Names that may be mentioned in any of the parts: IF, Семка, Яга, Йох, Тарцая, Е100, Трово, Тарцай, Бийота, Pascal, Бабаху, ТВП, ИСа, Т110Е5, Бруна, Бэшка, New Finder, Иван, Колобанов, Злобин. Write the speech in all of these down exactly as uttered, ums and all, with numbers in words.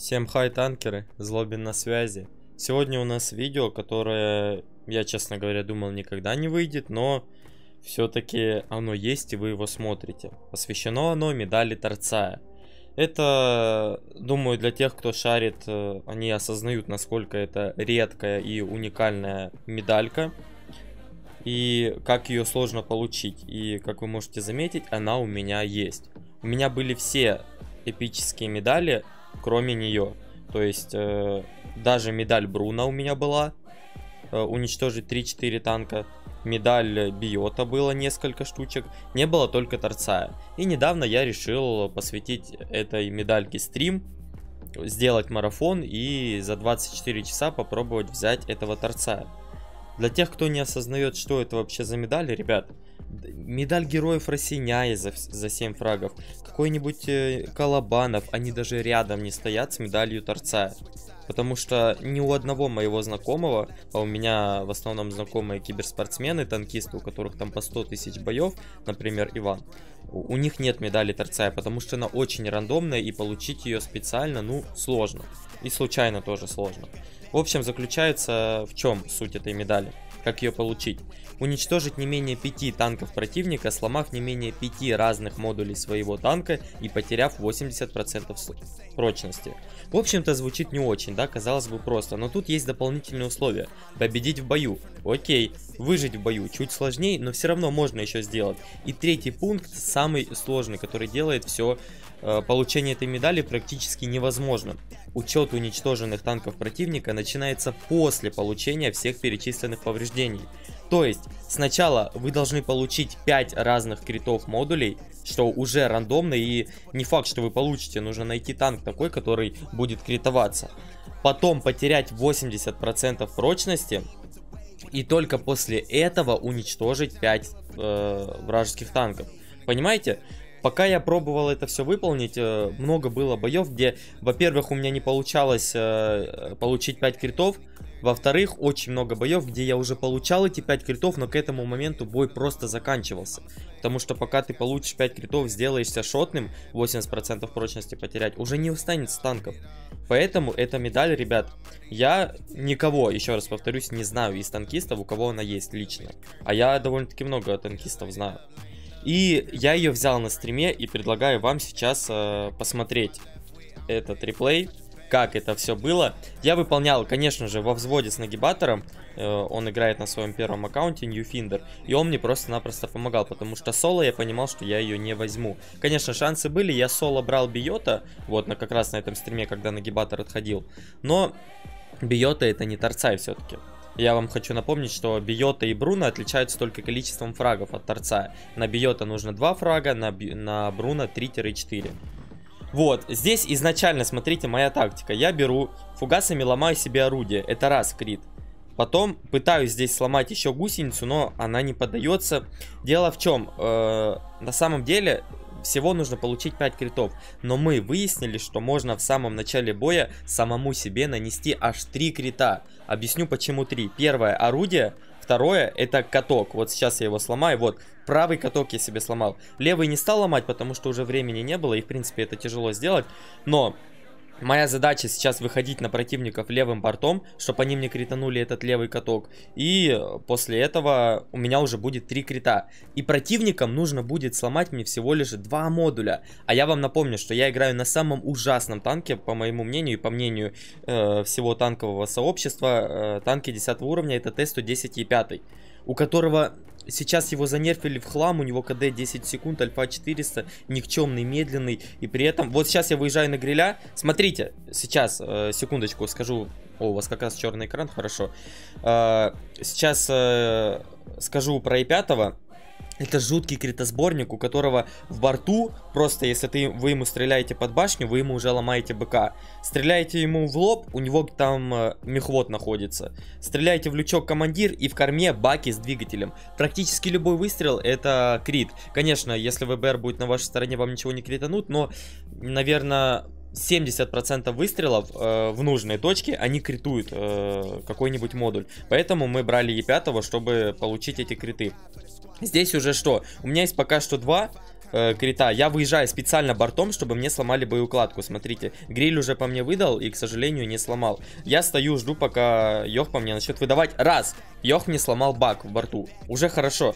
Всем хай, танкеры, Злобин на связи. Сегодня у нас видео, которое я, честно говоря, думал никогда не выйдет, но все-таки оно есть и вы его смотрите. Посвящено оно медали Тарцая. Это, думаю, для тех, кто шарит, они осознают, насколько это редкая и уникальная медалька. И как ее сложно получить. И, как вы можете заметить, она у меня есть. У меня были все эпические медали, кроме нее. То есть э, даже медаль Бруна у меня была, э, уничтожить три-четыре танка. Медаль Бийота было несколько штучек. Не было только Тарцая. И недавно я решил посвятить этой медальке стрим, сделать марафон и за двадцать четыре часа попробовать взять этого Тарцая. Для тех, кто не осознает, что это вообще за медаль, ребят, медаль Героев России за, за семь фрагов, какой-нибудь э, Колобанов, они даже рядом не стоят с медалью Тарцая. Потому что ни у одного моего знакомого, а у меня в основном знакомые киберспортсмены, танкисты, у которых там по сто тысяч боев, например, Иван, у, у них нет медали Тарцая, потому что она очень рандомная и получить ее специально, ну, сложно. И случайно тоже сложно. В общем, заключается в чем суть этой медали. Как ее получить? Уничтожить не менее пяти танков противника, сломав не менее пяти разных модулей своего танка и потеряв восемьдесят процентов прочности. В общем-то, звучит не очень, да, казалось бы просто, но тут есть дополнительные условия. Победить в бою. Окей, выжить в бою чуть сложнее, но все равно можно еще сделать. И третий пункт, самый сложный, который делает все э, получение этой медали практически невозможным. Учет уничтоженных танков противника начинается после получения всех перечисленных повреждений. То есть, сначала вы должны получить пять разных критов модулей, что уже рандомно и не факт, что вы получите. Нужно найти танк такой, который будет критоваться. Потом потерять восемьдесят процентов прочности и только после этого уничтожить пять э, вражеских танков. Понимаете? Пока я пробовал это все выполнить, много было боев, где, во-первых, у меня не получалось получить пять критов, во-вторых, очень много боев, где я уже получал эти пять критов, но к этому моменту бой просто заканчивался. Потому что пока ты получишь пять критов, сделаешься шотным, восемьдесят процентов прочности потерять, уже не останется танков. Поэтому эта медаль, ребят, я никого, еще раз повторюсь, не знаю из танкистов, у кого она есть лично. А я довольно-таки много танкистов знаю. И я ее взял на стриме и предлагаю вам сейчас э, посмотреть этот реплей, как это все было. Я выполнял, конечно же, во взводе с нагибатором. Э, он играет на своем первом аккаунте New Finder. И он мне просто-напросто помогал, потому что соло я понимал, что я ее не возьму. Конечно, шансы были. Я соло брал Бийота, вот на, как раз на этом стриме, когда нагибатор отходил. Но Бийота это не Тарцай все-таки. Я вам хочу напомнить, что Бийота и Бруна отличаются только количеством фрагов от Тарцая. На Бийота нужно два фрага, на, Би... на Бруна три-четыре. Вот, здесь изначально, смотрите, моя тактика. Я беру фугасами, ломаю себе орудие. Это раз крит. Потом пытаюсь здесь сломать еще гусеницу, но она не поддается. Дело в чем? Э-э- на самом деле... Всего нужно получить пять критов, но мы выяснили, что можно в самом начале боя самому себе нанести аж три крита. Объясню почему три. Первое орудие, второе это каток, вот сейчас я его сломаю, вот правый каток я себе сломал. Левый не стал ломать, потому что уже времени не было и в принципе это тяжело сделать, но... Моя задача сейчас выходить на противников левым бортом, чтобы они мне кританули этот левый каток. И после этого у меня уже будет три крита. И противникам нужно будет сломать мне всего лишь два модуля. А я вам напомню, что я играю на самом ужасном танке, по моему мнению и по мнению э, всего танкового сообщества, э, танки десятого уровня, это Т сто десять Е пять, у которого... Сейчас его занерфили в хлам, у него КД десять секунд, альфа четыреста, никчемный, медленный. И при этом, вот сейчас я выезжаю на гриля. Смотрите, сейчас, э, секундочку скажу. О, у вас как раз черный экран, хорошо. э, Сейчас э, скажу про Е пять. Это жуткий критосборник, у которого в борту, просто если ты, вы ему стреляете под башню, вы ему уже ломаете БК. Стреляете ему в лоб, у него там э, мехвод находится. Стреляете в лючок командир и в корме баки с двигателем. Практически любой выстрел это крит. Конечно, если ВБР будет на вашей стороне, вам ничего не кританут, но, наверное... семьдесят процентов выстрелов э, в нужной точке, они критуют э, какой-нибудь модуль. Поэтому мы брали Е пять, чтобы получить эти криты. Здесь уже что? У меня есть пока что два э, крита. Я выезжаю специально бортом, чтобы мне сломали боеукладку. Смотрите, гриль уже по мне выдал и, к сожалению, не сломал. Я стою, жду, пока Йох по мне начнет выдавать. Раз! Йох мне сломал бак в борту. Уже хорошо.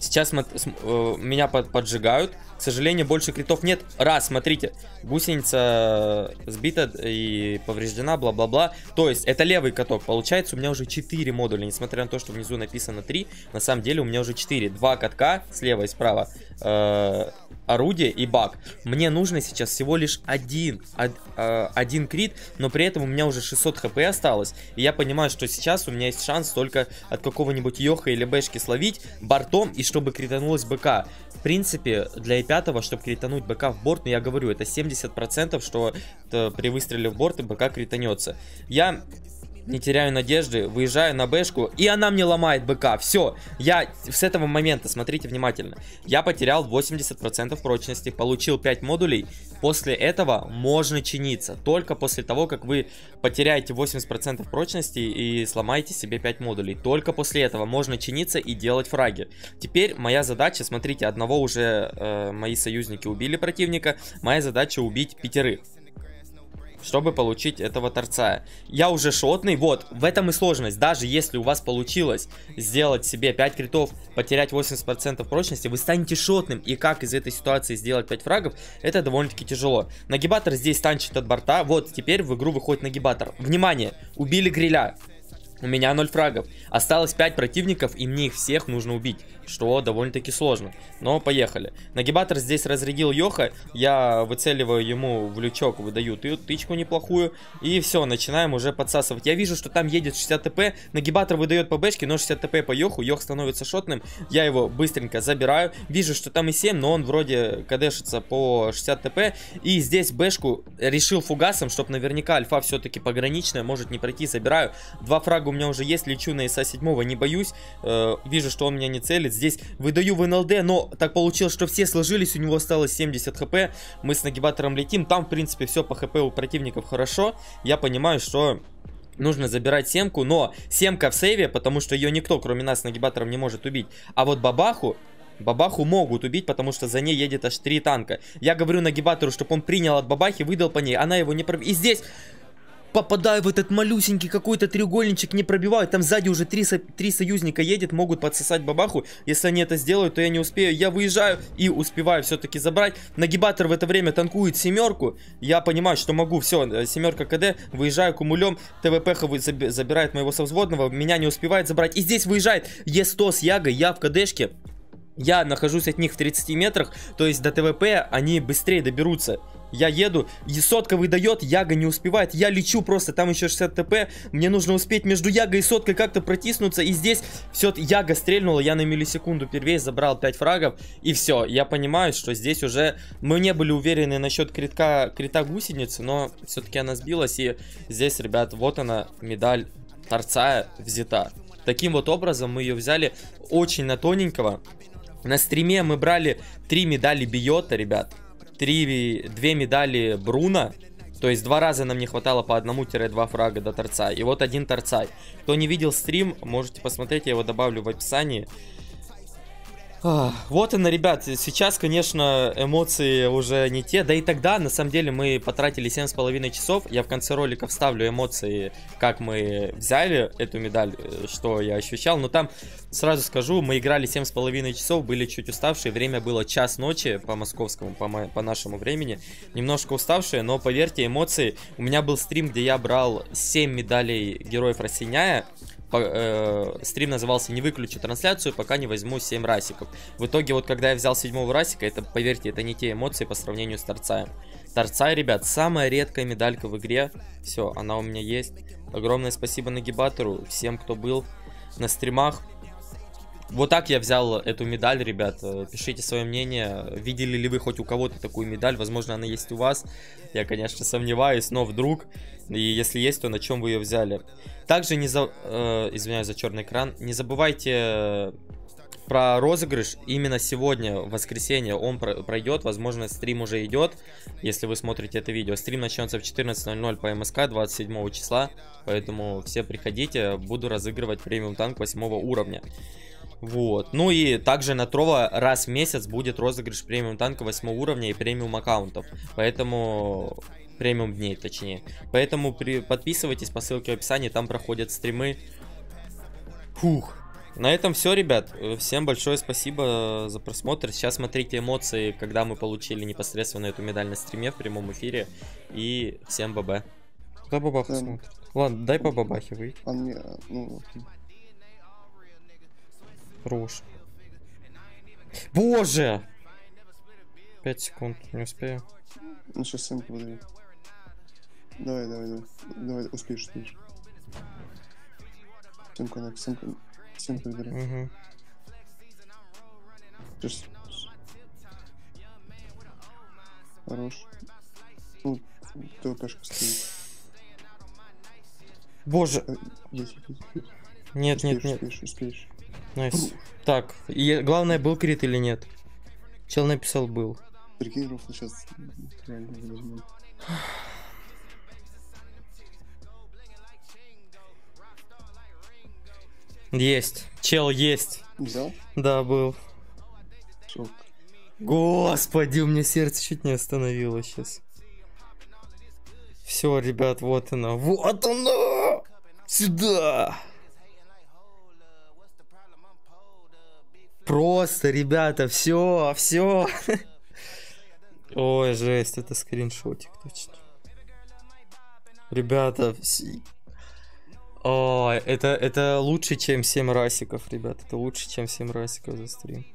Сейчас меня поджигают. К сожалению, больше критов нет. Раз, смотрите. Гусеница сбита и повреждена, бла-бла-бла. То есть, это левый каток. Получается, у меня уже четыре модуля. Несмотря на то, что внизу написано три, на самом деле у меня уже четыре. Два катка слева и справа. Э, орудие и бак. Мне нужно сейчас всего лишь один, од, э, один крит, но при этом у меня уже шестьсот хп осталось. И я понимаю, что сейчас у меня есть шанс только от какого-нибудь Йоха или Бэшки словить бортом и чтобы кританулось БК. В принципе, для и пять, чтобы критануть БК в борт, но я говорю, это семьдесят процентов, что при выстреле в борт и БК кританется. Я не теряю надежды, выезжаю на Бэшку, и она мне ломает БК. Все, я с этого момента, смотрите внимательно, я потерял восемьдесят процентов прочности, получил пять модулей. После этого можно чиниться, только после того, как вы потеряете восемьдесят процентов прочности и сломаете себе пять модулей. Только после этого можно чиниться и делать фраги. Теперь моя задача, смотрите, одного уже э, мои союзники убили противника, моя задача убить пятерых, чтобы получить этого Тарцая. Я уже шотный, вот, в этом и сложность. Даже если у вас получилось сделать себе пять критов, потерять восемьдесят процентов прочности, вы станете шотным. И как из этой ситуации сделать пять фрагов, это довольно-таки тяжело. Нагибатор здесь танчит от борта. Вот, теперь в игру выходит нагибатор. Внимание, убили гриля. У меня ноль фрагов. Осталось пять противников, и мне их всех нужно убить, что довольно-таки сложно. Но поехали. Нагибатор здесь разрядил Йоха. Я выцеливаю ему в лючок, выдаю тычку неплохую. И все, начинаем уже подсасывать. Я вижу, что там едет шестьдесят ТП. Нагибатор выдает по Бэшке, но шестьдесят ТП по Йоху. Йох становится шотным. Я его быстренько забираю. Вижу, что там и семь, но он вроде кадешится по шестьдесят ТП. И здесь Бэшку решил фугасом, чтобы наверняка альфа все-таки пограничная, может не пройти. Забираю. Два фрага у меня уже есть, лечу на ИСа семь, не боюсь, э, вижу, что он меня не целит, здесь выдаю в НЛД, но так получилось, что все сложились, у него осталось семьдесят хп, мы с нагибатором летим, там в принципе все по хп у противников хорошо, я понимаю, что нужно забирать семку, но семка в сейве, потому что ее никто, кроме нас, с нагибатором не может убить, а вот бабаху, Бабаху могут убить, потому что за ней едет аж три танка, я говорю нагибатору, чтобы он принял от бабахи, выдал по ней, она его не пробила, и здесь... Попадаю в этот малюсенький какой-то треугольничек, не пробиваю. Там сзади уже три, со три союзника едет, могут подсосать бабаху. Если они это сделают, то я не успею. Я выезжаю и успеваю все-таки забрать. Нагибатор в это время танкует семерку. Я понимаю, что могу. Все, семерка КД. Выезжаю кумулем. ТВП забирает моего совзводного. Меня не успевает забрать. И здесь выезжает Е сто с Ягой. Я в КДшке. Я нахожусь от них в тридцати метрах. То есть до ТВП они быстрее доберутся. Я еду, сотка выдает, Яга не успевает, я лечу просто, там еще шестьдесят ТП, мне нужно успеть между Ягой и соткой как-то протиснуться, и здесь все, Яга стрельнула, я на миллисекунду первей забрал пять фрагов, и все, я понимаю, что здесь уже, мы не были уверены насчет критка, крита гусеницы, но все-таки она сбилась, и здесь, ребят, вот она, медаль Тарцая взята. Таким вот образом мы ее взяли очень на тоненького, на стриме мы брали три медали Бийота, ребят. Три, две медали Бруна, то есть два раза нам не хватало по одному-два фрага до торца. И вот один торцай. Кто не видел стрим, можете посмотреть, я его добавлю в описании. Ах, вот она, ребят, сейчас, конечно, эмоции уже не те. Да и тогда, на самом деле, мы потратили семь с половиной часов. Я в конце ролика вставлю эмоции, как мы взяли эту медаль, что я ощущал. Но там, сразу скажу, мы играли семь с половиной часов, были чуть уставшие. Время было час ночи по московскому, по, мо по нашему времени. Немножко уставшие, но, поверьте, эмоции. У меня был стрим, где я брал семь медалей героев Россиняя. По, э, стрим назывался «Не выключу трансляцию, пока не возьму семь расиков». В итоге, вот когда я взял седьмого расика, это, поверьте, это не те эмоции по сравнению с Тарцаем. Тарцай, ребят, самая редкая медалька в игре. Все, она у меня есть. Огромное спасибо нагибатору, всем, кто был на стримах. Вот так я взял эту медаль, ребят. Пишите свое мнение, видели ли вы хоть у кого-то такую медаль, возможно, она есть у вас. Я, конечно, сомневаюсь, но вдруг. И если есть, то на чем вы ее взяли. Также не за... Э, извиняюсь за черный экран. Не забывайте про розыгрыш. Именно сегодня, в воскресенье, он пройдет. Возможно, стрим уже идет, если вы смотрите это видео. Стрим начнется в четырнадцать ноль ноль по МСК двадцать седьмого числа. Поэтому все приходите. Буду разыгрывать премиум танк восьмого уровня. Вот. Ну и также на Трово раз в месяц будет розыгрыш премиум танка восьмого уровня и премиум аккаунтов. Поэтому... премиум дней, точнее. Поэтому при... подписывайтесь по ссылке в описании, там проходят стримы. Фух. На этом все, ребят. Всем большое спасибо за просмотр. Сейчас смотрите эмоции, когда мы получили непосредственно эту медаль на стриме в прямом эфире. И всем бабе. Куда Бабаху эм... смотрит? Ладно, дай по Бабахе выйти. Он не... ну... Хорош. Боже! пять секунд, не успею. Ну сейчас Семка выдавит. Давай, давай, давай. Давай, успеешь, успеешь. Семка, да, Семка. Семка выдавит. Угу. Сейчас. Хорош. Ну, ТВПшка стоит. Боже. Нет, нет, успеешь, нет. Успеешь, успеешь. Найс. Так, и главное, был крит или нет? Чел написал был. Прикинь, Рофл сейчас реально возьму. Есть. Чел есть. Взял? Да, был. Шок. Господи, у меня сердце чуть не остановилось сейчас. Все, ребят, вот оно. Вот оно! Сюда! Просто, ребята, все, все. Ой, жесть, это скриншотик точно. Ребята, все... Ой, это, это лучше, чем семь расиков, ребят. Это лучше, чем семь расиков за стрим.